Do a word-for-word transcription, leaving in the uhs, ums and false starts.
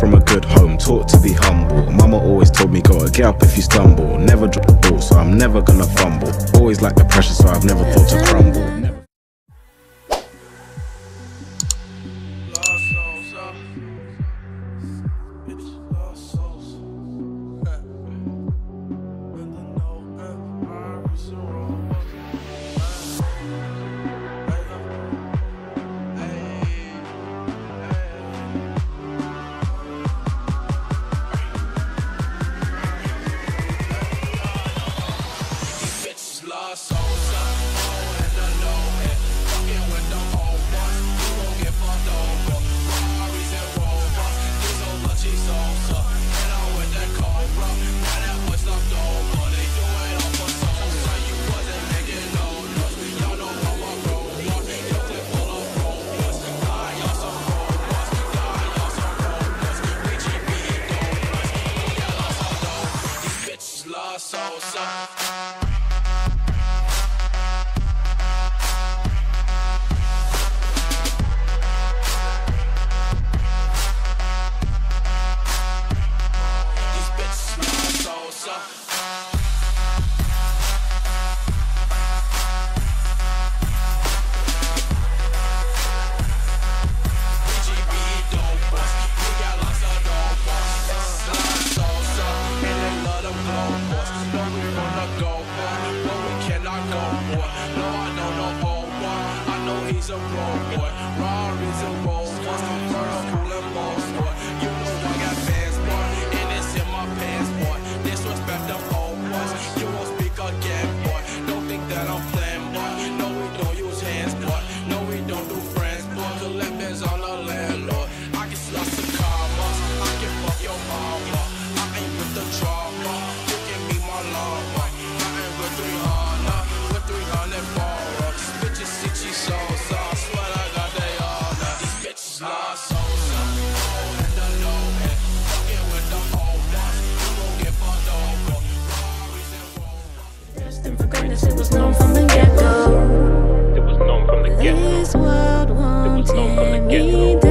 from a good home, taught to be humble. Mama always told me gotta get up if you stumble. Never drop the ball, so I'm never gonna fumble. Always like the pressure, so I've never thought to crumble. Never a road boy, raw is a road boy, first cool and boss boy, you know I got fans boy, and it's in my pants boy, disrespect them old boys, you won't speak again boy, don't think that I'm playing boy, no we don't use hands boy, no we don't do friends boy, the lemons on the landlord, I can slice some commas, I can fuck your mama, I ain't with the trauma, you can be my llama, I ain't with three hundred, with three hundred borrowers, bitches see she sauce. It was known from the get-go. It was known from the get-go. It was known from the get-go.